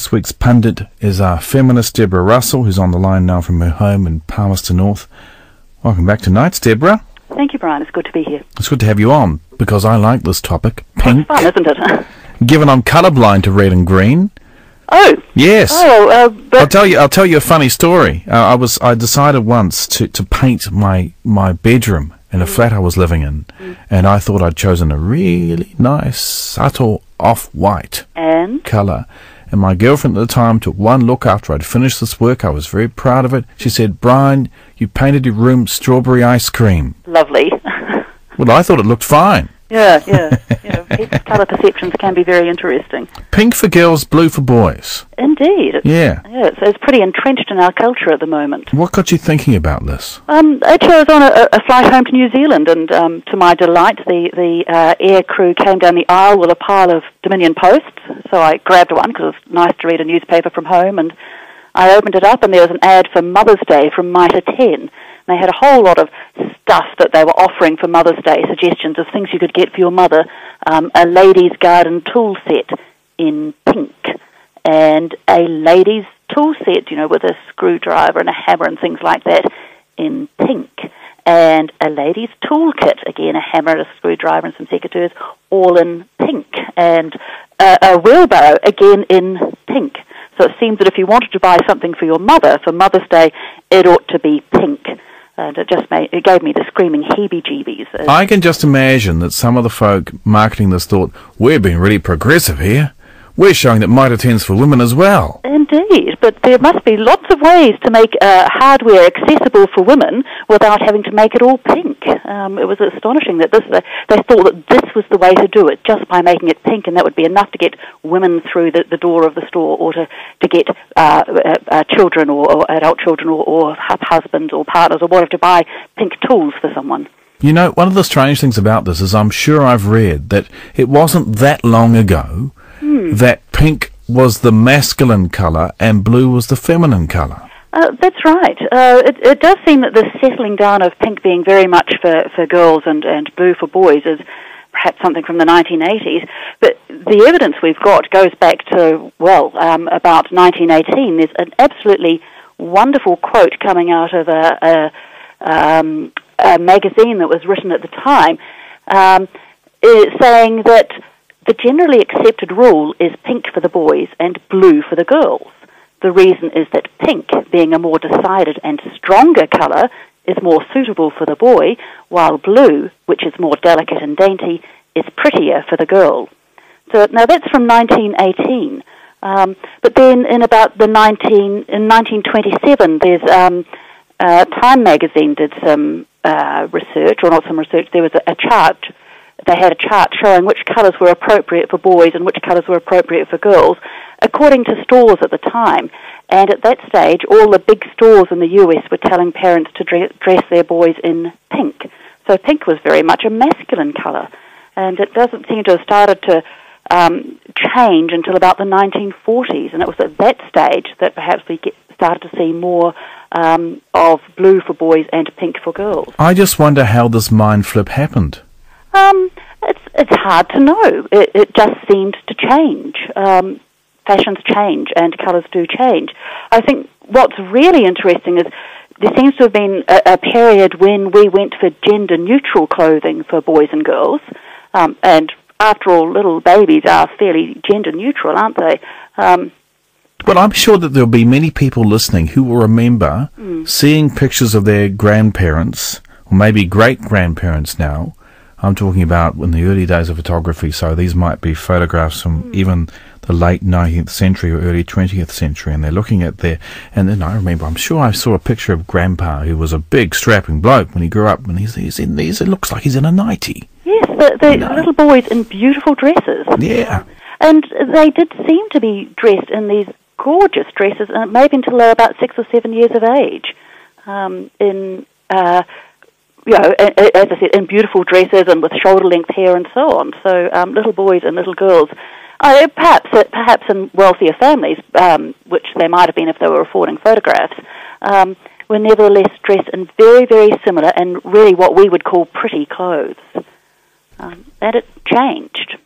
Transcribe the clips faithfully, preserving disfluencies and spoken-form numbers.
This week's pundit is our feminist Deborah Russell, who's on the line now from her home in Palmerston North. Welcome back tonight, Deborah. Thank you, Brian. It's good to be here. It's good to have you on, because I like this topic. Pink. It's fun, isn't it? Given I'm colourblind to red and green. Oh. Yes. Oh, uh, but I'll tell you. I'll tell you a funny story. Uh, I was. I decided once to to paint my my bedroom in a flat I was living in, mm. and I thought I'd chosen a really nice, subtle off-white and? colour. And my girlfriend at the time took one look after I'd finished this work. I was very proud of it. She said, "Brian, you painted your room strawberry ice cream." Lovely. Well, I thought it looked fine. Yeah, yeah. You know, people's colour perceptions can be very interesting. Pink for girls, blue for boys. Indeed. It's, yeah. yeah it's, it's pretty entrenched in our culture at the moment. What got you thinking about this? Um, actually, I was on a, a flight home to New Zealand, and um, to my delight, the, the uh, air crew came down the aisle with a pile of Dominion Posts. So I grabbed one because it was nice to read a newspaper from home, and I opened it up, and there was an ad for Mother's Day from Mitre ten. They had a whole lot of stuff that they were offering for Mother's Day, suggestions of things you could get for your mother, um, a ladies' garden tool set in pink, and a ladies' tool set, you know, with a screwdriver and a hammer and things like that, in pink, and a ladies' tool kit, again, a hammer, a screwdriver and some secateurs, all in pink, and uh, a wheelbarrow, again, in pink. So it seems that if you wanted to buy something for your mother for Mother's Day, it ought to be pink. And it just made, it gave me the screaming heebie-jeebies. I can just imagine that some of the folk marketing this thought, we're being really progressive here. We're showing that Mitre ten's for women as well. Indeed, but there must be lots of ways to make uh, hardware accessible for women without having to make it all pink. Um, it was astonishing that this uh, they thought that this was the way to do it, just by making it pink, and that would be enough to get women through the, the door of the store, or to, to get uh, uh, uh, children or, or adult children or, or husbands or partners or whatever to buy pink tools for someone. You know, one of the strange things about this is I'm sure I've read that it wasn't that long ago Hmm. that pink was the masculine colour and blue was the feminine colour. Uh, that's right. Uh, it, it does seem that the settling down of pink being very much for, for girls and, and blue for boys is perhaps something from the nineteen eighties. But the evidence we've got goes back to, well, um, about nineteen eighteen. There's an absolutely wonderful quote coming out of a, a, um, a magazine that was written at the time um, saying that the generally accepted rule is pink for the boys and blue for the girls. The reason is that pink, being a more decided and stronger colour, is more suitable for the boy, while blue, which is more delicate and dainty, is prettier for the girl. So now that's from nineteen eighteen. Um, but then in about the nineteen, in nineteen twenty-seven, there's um, uh, Time magazine did some uh, research, or not some research, there was a, a chart. They had a chart showing which colours were appropriate for boys and which colours were appropriate for girls, according to stores at the time. And at that stage, all the big stores in the U S were telling parents to dress their boys in pink. So pink was very much a masculine colour. And it doesn't seem to have started to um, change until about the nineteen forties. And it was at that stage that perhaps we get started to see more um, of blue for boys and pink for girls. I just wonder how this mind flip happened. Um, it's it's hard to know. It, it just seemed to change. Um, fashions change and colours do change. I think what's really interesting is there seems to have been a, a period when we went for gender-neutral clothing for boys and girls. Um, and after all, little babies are fairly gender-neutral, aren't they? Um, well, I'm sure that there'll be many people listening who will remember mm. seeing pictures of their grandparents, or maybe great-grandparents now. I'm talking about in the early days of photography, so these might be photographs from mm. even the late nineteenth century or early twentieth century, and they're looking at their, and then I remember, I'm sure I saw a picture of Grandpa, who was a big, strapping bloke when he grew up, and he's, he's in these, it looks like he's in a nightie. Yes, the, the no. little boys in beautiful dresses. Yeah. And they did seem to be dressed in these gorgeous dresses, and maybe until they were about six or seven years of age, um, in... Uh, You know, as I said, in beautiful dresses and with shoulder-length hair and so on. So um, little boys and little girls, uh, perhaps perhaps in wealthier families, um, which they might have been if they were affording photographs, um, were nevertheless dressed in very, very similar and really what we would call pretty clothes. Um, and it changed.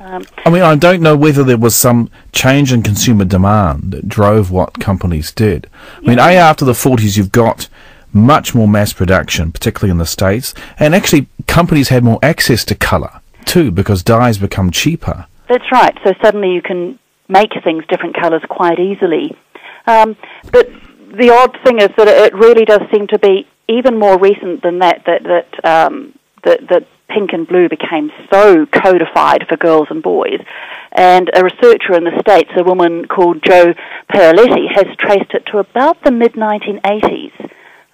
Um, I mean, I don't know whether there was some change in consumer demand that drove what companies did. I yeah. mean, A, after the forties, you've got much more mass production, particularly in the States, and actually companies had more access to colour, too, because dyes become cheaper. That's right. So suddenly you can make things different colours quite easily. Um, but the odd thing is that it really does seem to be even more recent than that, that, that, um, that, that pink and blue became so codified for girls and boys. And a researcher in the States, a woman called Jo Paoletti, has traced it to about the mid nineteen eighties.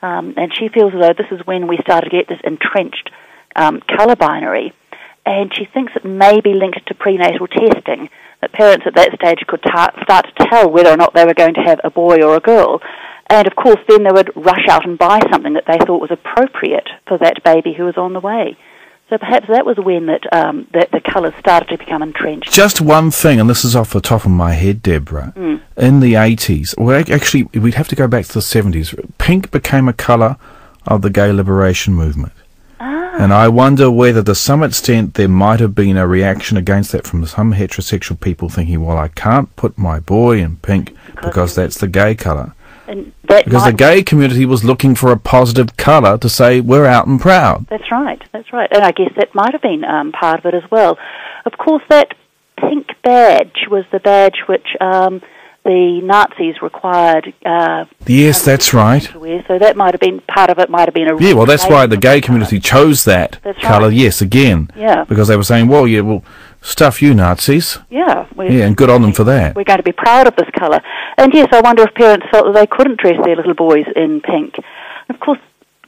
Um, and she feels as though this is when we started to get this entrenched um, colour binary. And she thinks it may be linked to prenatal testing, that parents at that stage could ta- start to tell whether or not they were going to have a boy or a girl. And, of course, then they would rush out and buy something that they thought was appropriate for that baby who was on the way. So perhaps that was when that, um, that the colours started to become entrenched. Just one thing, and this is off the top of my head, Deborah. Mm. In the eighties, well, actually, we'd have to go back to the seventies. Pink became a colour of the gay liberation movement. Ah. And I wonder whether, to some extent, there might have been a reaction against that from some heterosexual people thinking, well, I can't put my boy in pink because, because that's the gay colour. And that because the gay community was looking for a positive colour to say we're out and proud. That's right, that's right. And I guess that might have been um, part of it as well. Of course, that pink badge was the badge which um, the Nazis required. Uh, yes, that's right. To wear, so that might have been part of it. Might have been a yeah. Well, that's why the gay community chose that that's colour. Right. Yes, again. Yeah. Because they were saying, well, yeah, well. Stuff you Nazis. Yeah. Yeah, and good on them for that. We're going to be proud of this colour. And yes, I wonder if parents felt that they couldn't dress their little boys in pink. And of course,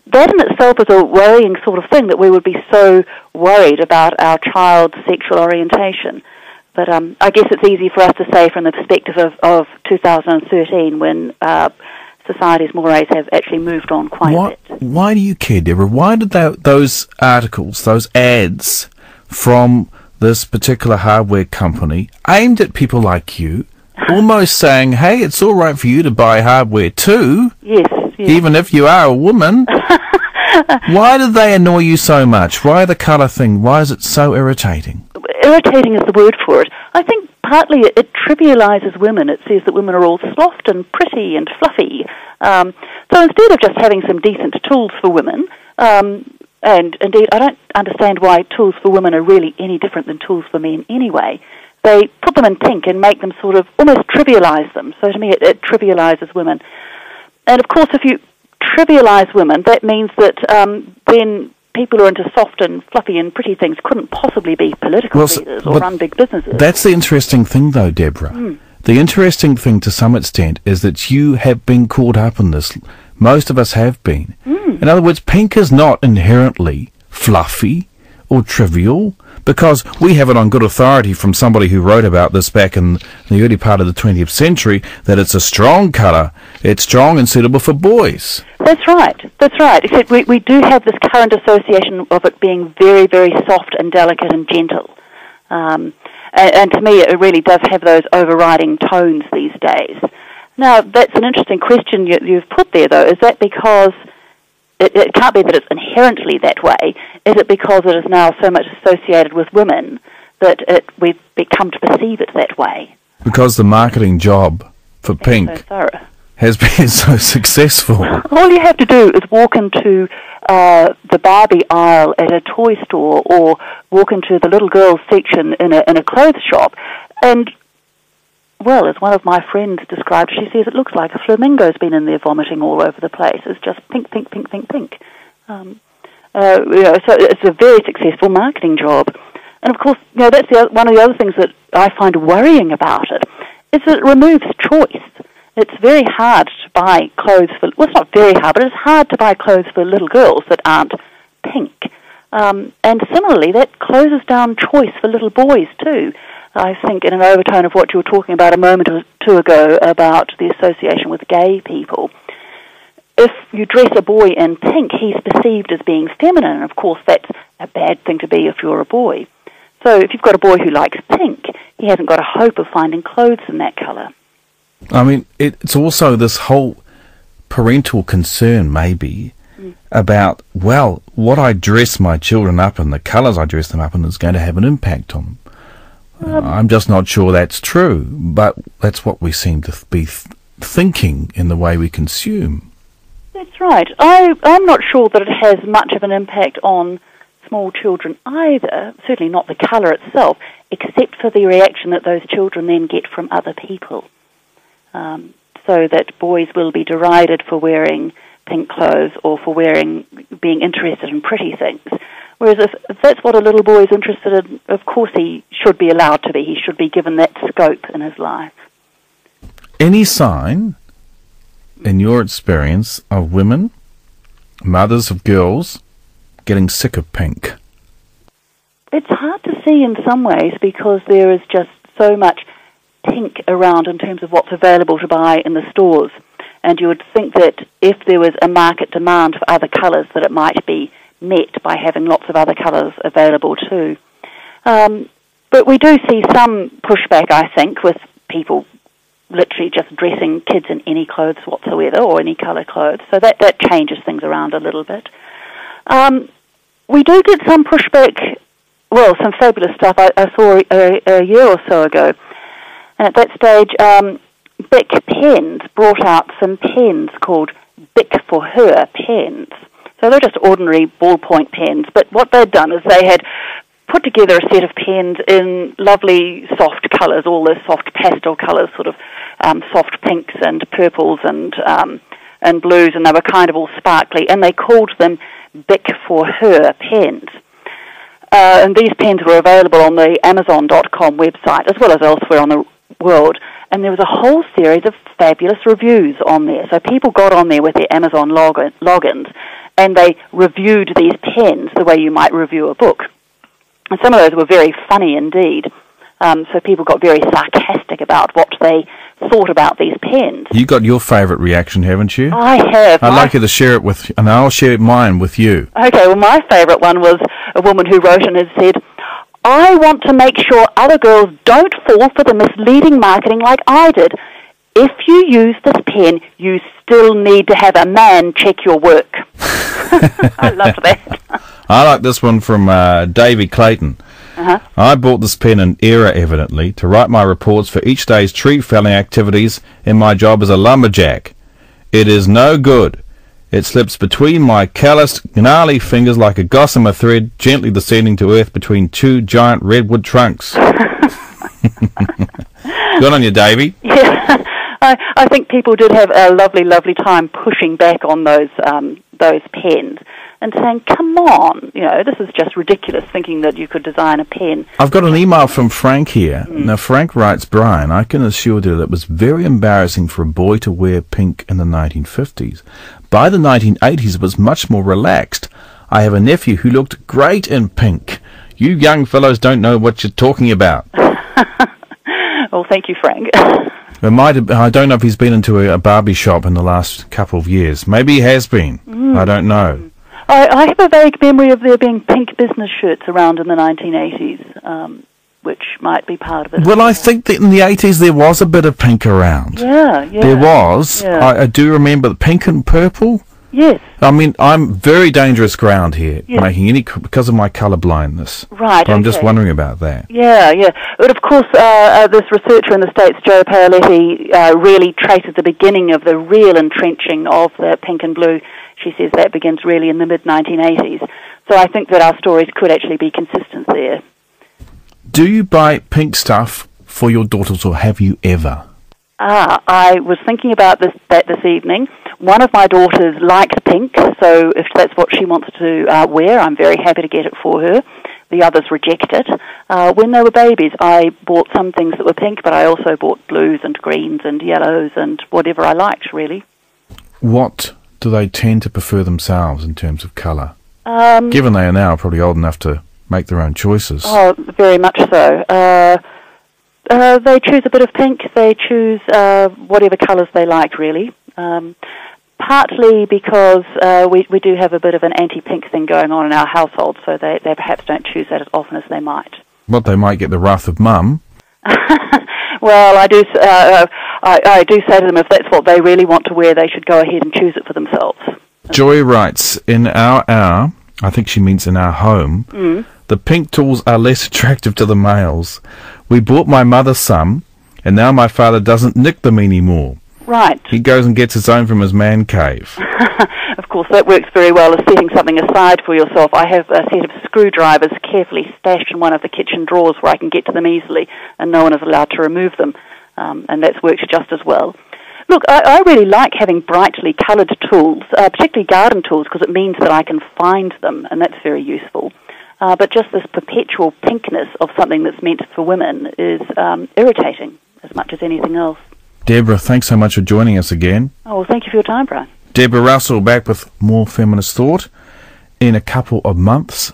that in itself is a worrying sort of thing, that we would be so worried about our child's sexual orientation. But um, I guess it's easy for us to say from the perspective of, of two thousand thirteen when uh, society's mores have actually moved on quite what, a bit. Why do you care, Deborah? Why did they, those articles, those ads from this particular hardware company aimed at people like you, almost saying, hey, it's all right for you to buy hardware too, yes, yes. even if you are a woman? Why do they annoy you so much? Why the colour thing? Why is it so irritating? Irritating is the word for it. I think partly it, it trivialises women. It says that women are all soft and pretty and fluffy. Um, so instead of just having some decent tools for women, um, and indeed, I don't understand why tools for women are really any different than tools for men anyway. They put them in pink and make them sort of almost trivialise them. So to me, it, it trivialises women. And of course, if you trivialise women, that means that um, then people who are into soft and fluffy and pretty things couldn't possibly be political well, leaders or run big businesses. That's the interesting thing, though, Deborah. Mm. The interesting thing to some extent is that you have been caught up in this. Most of us have been. Mm. In other words, pink is not inherently fluffy or trivial, because we have it on good authority from somebody who wrote about this back in the early part of the twentieth century, that it's a strong colour, it's strong and suitable for boys. That's right, that's right, except we, we do have this current association of it being very, very soft and delicate and gentle. Um, and, and to me, it really does have those overriding tones these days. Now, that's an interesting question you, you've put there, though. Is that because... It, it can't be that it's inherently that way. Is it because it is now so much associated with women that it, we've come to perceive it that way? Because the marketing job for it's pink so has been so successful. All you have to do is walk into uh, the Barbie aisle at a toy store, or walk into the little girls section in a, in a clothes shop, and, well, as one of my friends described, she says it looks like a flamingo's been in there vomiting all over the place. It's just pink, pink, pink, pink, pink. Um, uh, you know, so it's a very successful marketing job. And, of course, you know, that's the other, one of the other things that I find worrying about it, is that it removes choice. It's very hard to buy clothes for... Well, it's not very hard, but it's hard to buy clothes for little girls that aren't pink. Um, and similarly, that closes down choice for little boys, too. I think in an overtone of what you were talking about a moment or two ago about the association with gay people. If you dress a boy in pink, he's perceived as being feminine, and of course that's a bad thing to be if you're a boy. So if you've got a boy who likes pink, he hasn't got a hope of finding clothes in that colour. I mean, it's also this whole parental concern, maybe, mm. about, well, what I dress my children up in, the colours I dress them up in, is going to have an impact on them. Um, I'm just not sure that's true, but that's what we seem to be th thinking in the way we consume. That's right. I, I'm not sure that it has much of an impact on small children either, certainly not the colour itself, except for the reaction that those children then get from other people. Um, so that boys will be derided for wearing pink clothes or for wearing, being interested in pretty things. Whereas if, if that's what a little boy is interested in, of course he should be allowed to be. He should be given that scope in his life. Any sign, in your experience, of women, mothers of girls, getting sick of pink? It's hard to see in some ways because there is just so much pink around in terms of what's available to buy in the stores. And you would think that if there was a market demand for other colours that it might be met by having lots of other colours available too. Um, but we do see some pushback, I think, with people literally just dressing kids in any clothes whatsoever or any colour clothes. So that, that changes things around a little bit. Um, we do get some pushback, well, some fabulous stuff I, I saw a, a year or so ago. And at that stage, um, Bic pens brought out some pens called Bic for Her pens. So they're just ordinary ballpoint pens, but what they'd done is they had put together a set of pens in lovely soft colours, all those soft pastel colours, sort of um, soft pinks and purples and um, and blues, and they were kind of all sparkly, and they called them Bic for Her pens. Uh, and these pens were available on the Amazon dot com website, as well as elsewhere on the world, and there was a whole series of fabulous reviews on there. So people got on there with their Amazon login, logins, and they reviewed these pens the way you might review a book. And some of those were very funny indeed. Um, so people got very sarcastic about what they thought about these pens. You got your favourite reaction, haven't you? I have. I'd like you to share it with, and I'll share mine with you. Okay, well my favourite one was a woman who wrote and had said, "I want to make sure other girls don't fall for the misleading marketing like I did. If you use this pen, you still need to have a man check your work." I loved that. I like this one from uh, Davy Clayton. Uh-huh. "I bought this pen in error, evidently, to write my reports for each day's tree-felling activities in my job as a lumberjack. It is no good. It slips between my calloused, gnarly fingers like a gossamer thread, gently descending to earth between two giant redwood trunks." Good on you, Davey. Yeah, I, I think people did have a lovely, lovely time pushing back on those um, those pens and saying, "Come on, you know, this is just ridiculous, thinking that you could design a pen." I've got an email from Frank here. Mm. Now, Frank writes, "Brian, I can assure you that it was very embarrassing for a boy to wear pink in the nineteen fifties. By the nineteen eighties, it was much more relaxed. I have a nephew who looked great in pink. You young fellows don't know what you're talking about." Well, thank you, Frank. It might have, I don't know if he's been into a, a Barbie shop in the last couple of years. Maybe he has been. Mm. I don't know. I, I have a vague memory of there being pink business shirts around in the nineteen eighties, um, which might be part of it. Well, I think that in the eighties there was a bit of pink around. Yeah, yeah. There was. Yeah. I, I do remember the pink and purple. Yes. I mean, I'm very dangerous ground here, yes. making any because of my colour blindness. Right. But I'm okay. just wondering about that. Yeah, yeah. But of course, uh, uh, this researcher in the States, Jo Paoletti, uh, really traces the beginning of the real entrenching of the pink and blue. She says that begins really in the mid nineteen eighties. So I think that our stories could actually be consistent there. Do you buy pink stuff for your daughters, or have you ever? Ah, I was thinking about this that this evening. One of my daughters likes pink, so if that's what she wants to uh, wear, I'm very happy to get it for her. The others reject it. Uh, when they were babies, I bought some things that were pink, but I also bought blues and greens and yellows and whatever I liked, really. What do they tend to prefer themselves in terms of colour? Um, Given they are now probably old enough to make their own choices. Oh, very much so. Uh, uh, they choose a bit of pink. They choose uh, whatever colours they like, really. Um, partly because uh, we, we do have a bit of an anti-pink thing going on in our household, so they, they perhaps don't choose that as often as they might. Well, they might get the wrath of mum. Well, I do, uh, I, I do say to them, if that's what they really want to wear, they should go ahead and choose it for themselves. Joy writes, "In our hour, I think she means in our home, mm. the pink tools are less attractive to the males. We bought my mother some, and now my father doesn't nick them anymore. Right. He goes and gets his own from his man cave. Of course, that works very well as setting something aside for yourself. I have a set of screwdrivers carefully stashed in one of the kitchen drawers where I can get to them easily, and no one is allowed to remove them, um, and that's worked just as well. Look, I, I really like having brightly coloured tools, uh, particularly garden tools, because it means that I can find them, and that's very useful. Uh, but just this perpetual pinkness of something that's meant for women is um, irritating as much as anything else. Deborah, thanks so much for joining us again. Oh, well, thank you for your time, Brian. Deborah Russell, back with more feminist thought in a couple of months.